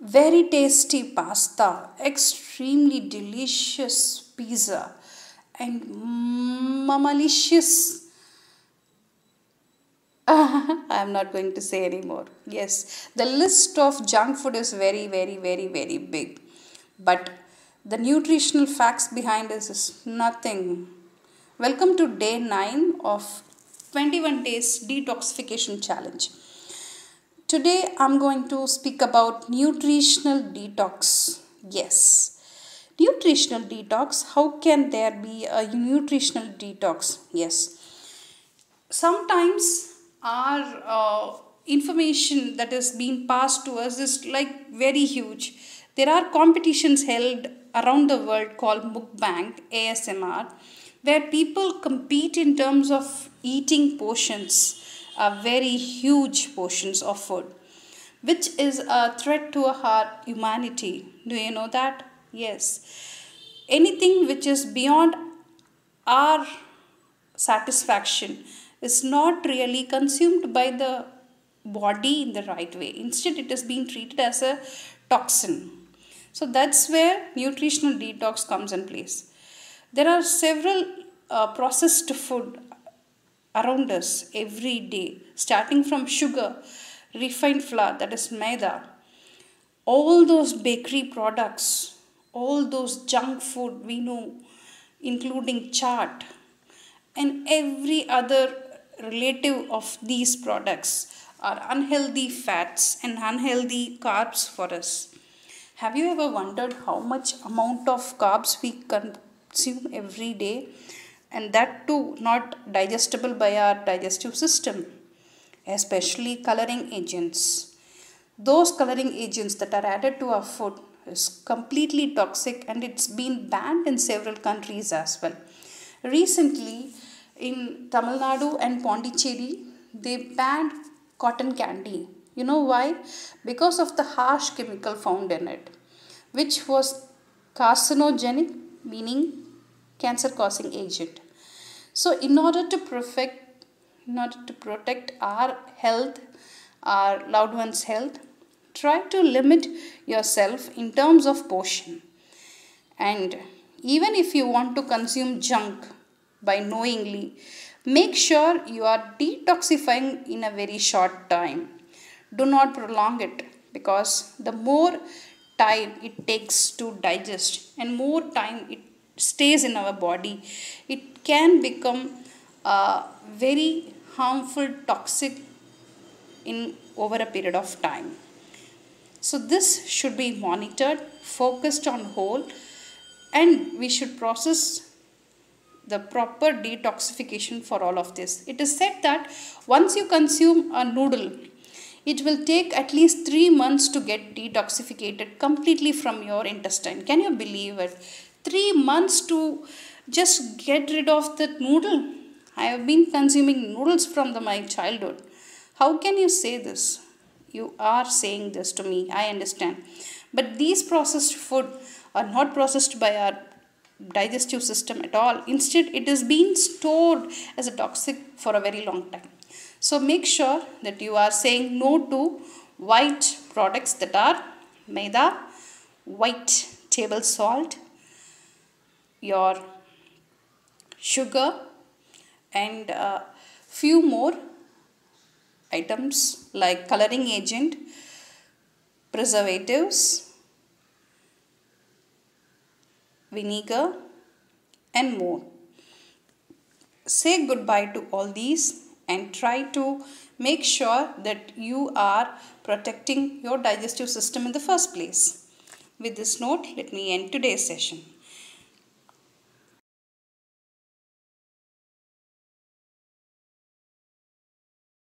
very tasty pasta, extremely delicious pizza, and mamalicious. I'm not going to say anymore. Yes, the list of junk food is very big. But the nutritional facts behind this is nothing. Welcome to day 9 of 21 days detoxification challenge. Today I'm going to speak about nutritional detox. Yes. Nutritional detox, how can there be a nutritional detox? Yes. Sometimes our information that is being passed to us is like very huge. There are competitions held around the world called Bank ASMR, where people compete in terms of eating portions, very huge portions of food, which is a threat to our humanity. Do you know that? Yes. Anything which is beyond our satisfaction is not really consumed by the body in the right way. Instead, it is being treated as a toxin. So that's where nutritional detox comes in place. There are several processed food around us every day, starting from sugar, refined flour, that is maida, all those bakery products, all those junk food we know, including chaat, and every other relative of these products are unhealthy fats and unhealthy carbs for us. Have you ever wondered how much amount of carbs we consume every day, and that too not digestible by our digestive system, especially coloring agents? Those coloring agents that are added to our food is completely toxic, and it's been banned in several countries as well. Recently, in Tamil Nadu and Pondicherry, they banned cotton candy. You know why? Because of the harsh chemical found in it, which was carcinogenic, meaning cancer-causing agent. So, in order to protect our health, our loved ones' health, try to limit yourself in terms of portion. And even if you want to consume junk by knowingly, make sure you are detoxifying in a very short time. Do not prolong it, because the more time it takes to digest and more time it stays in our body, it can become very harmful, toxic in over a period of time. So this should be monitored, focused on whole, and we should process the proper detoxification for all of this. It is said that once you consume a noodle, it will take at least 3 months to get detoxificated completely from your intestine. Can you believe it? 3 months to just get rid of that noodle. I have been consuming noodles from my childhood. How can you say this? You are saying this to me, I understand. But these processed food are not processed by our digestive system at all. Instead, it is being stored as a toxic for a very long time. So make sure that you are saying no to white products that are maida, white table salt, your sugar, and few more items like coloring agent, preservatives, vinegar, and more. Say goodbye to all these and try to make sure that you are protecting your digestive system in the first place. With this note, let me end today's session.